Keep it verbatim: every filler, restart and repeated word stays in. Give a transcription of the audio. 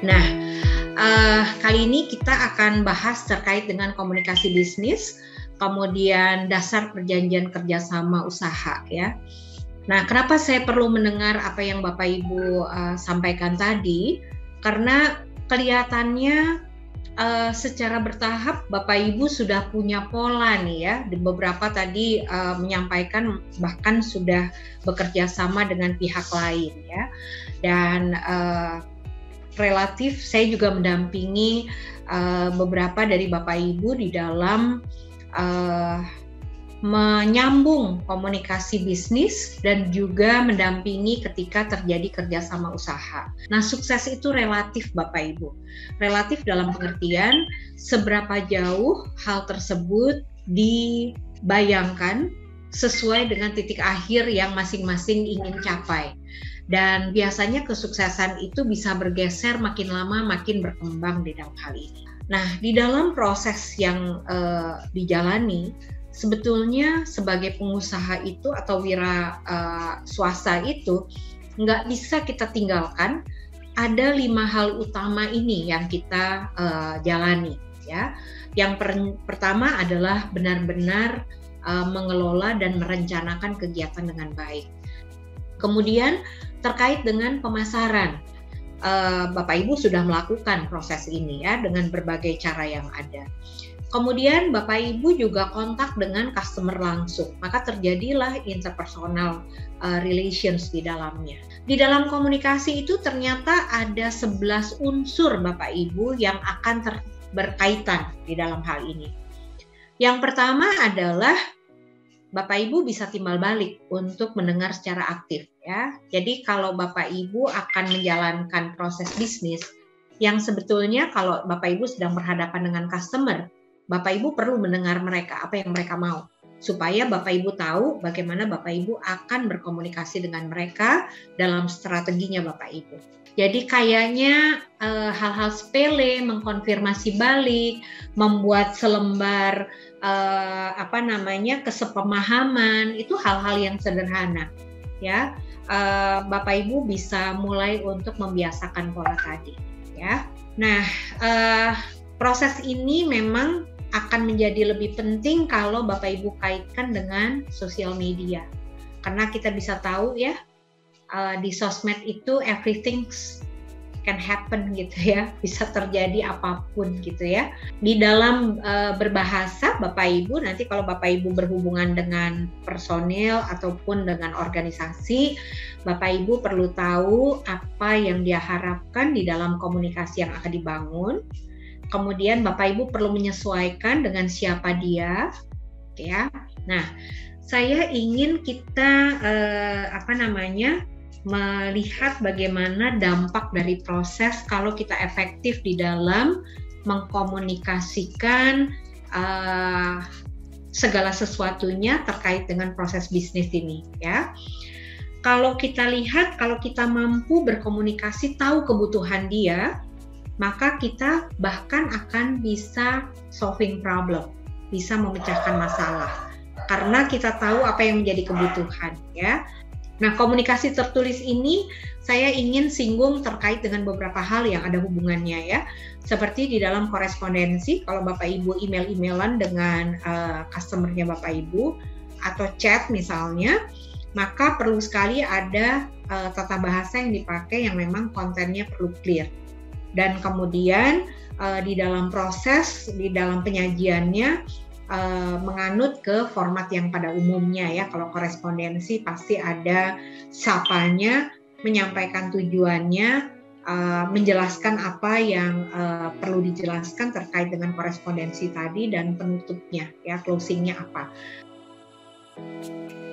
Nah, uh, kali ini kita akan bahas terkait dengan komunikasi bisnis, kemudian dasar perjanjian kerjasama usaha ya. Nah, kenapa saya perlu mendengar apa yang Bapak Ibu uh, sampaikan tadi? Karena kelihatannya Uh, secara bertahap Bapak Ibu sudah punya pola nih ya, beberapa tadi uh, menyampaikan bahkan sudah bekerja sama dengan pihak lain ya, dan uh, relatif saya juga mendampingi uh, beberapa dari Bapak Ibu di dalam uh, menyambung komunikasi bisnis dan juga mendampingi ketika terjadi kerjasama usaha. Nah, sukses itu relatif Bapak Ibu. Relatif dalam pengertian seberapa jauh hal tersebut dibayangkan sesuai dengan titik akhir yang masing-masing ingin capai. Dan biasanya kesuksesan itu bisa bergeser makin lama makin berkembang di dalam hal ini. Nah, di dalam proses yang uh, dijalani, sebetulnya sebagai pengusaha itu atau wira uh, swasta itu nggak bisa kita tinggalkan, ada lima hal utama ini yang kita uh, jalani ya. Yang per- pertama adalah benar-benar uh, mengelola dan merencanakan kegiatan dengan baik. Kemudian terkait dengan pemasaran, uh, Bapak Ibu sudah melakukan proses ini ya dengan berbagai cara yang ada. Kemudian Bapak Ibu juga kontak dengan customer langsung, maka terjadilah interpersonal uh, relations di dalamnya. Di dalam komunikasi itu ternyata ada sebelas unsur Bapak Ibu yang akan ter- berkaitan di dalam hal ini. Yang pertama adalah Bapak Ibu bisa timbal balik untuk mendengar secara aktif ya. Jadi kalau Bapak Ibu akan menjalankan proses bisnis yang sebetulnya kalau Bapak Ibu sedang berhadapan dengan customer, Bapak Ibu perlu mendengar mereka, apa yang mereka mau. Supaya Bapak Ibu tahu bagaimana Bapak Ibu akan berkomunikasi dengan mereka dalam strateginya Bapak Ibu. Jadi kayaknya e, hal-hal sepele, mengkonfirmasi balik, membuat selembar e, apa namanya kesepemahaman, itu hal-hal yang sederhana. Ya, e, Bapak Ibu bisa mulai untuk membiasakan pola tadi. Ya, nah e, proses ini memang akan menjadi lebih penting kalau Bapak Ibu kaitkan dengan sosial media, karena kita bisa tahu ya uh, di sosmed itu everything can happen gitu ya, bisa terjadi apapun gitu ya. Di dalam uh, berbahasa Bapak Ibu nanti kalau Bapak Ibu berhubungan dengan personil ataupun dengan organisasi, Bapak Ibu perlu tahu apa yang dia harapkan di dalam komunikasi yang akan dibangun. Kemudian Bapak Ibu perlu menyesuaikan dengan siapa dia, ya. Nah, saya ingin kita eh, apa namanya melihat bagaimana dampak dari proses kalau kita efektif di dalam mengkomunikasikan eh, segala sesuatunya terkait dengan proses bisnis ini, ya. Kalau kita lihat, kalau kita mampu berkomunikasi, tahu kebutuhan dia, maka kita bahkan akan bisa solving problem, bisa memecahkan masalah, karena kita tahu apa yang menjadi kebutuhan ya. Nah, komunikasi tertulis ini saya ingin singgung terkait dengan beberapa hal yang ada hubungannya ya, seperti di dalam korespondensi kalau Bapak Ibu email-emailan dengan uh, customernya Bapak Ibu atau chat misalnya, maka perlu sekali ada uh, tata bahasa yang dipakai yang memang kontennya perlu clear. Dan kemudian uh, di dalam proses, di dalam penyajiannya uh, menganut ke format yang pada umumnya ya. Kalau korespondensi pasti ada sapanya, menyampaikan tujuannya, uh, menjelaskan apa yang uh, perlu dijelaskan terkait dengan korespondensi tadi, dan penutupnya ya, closingnya apa.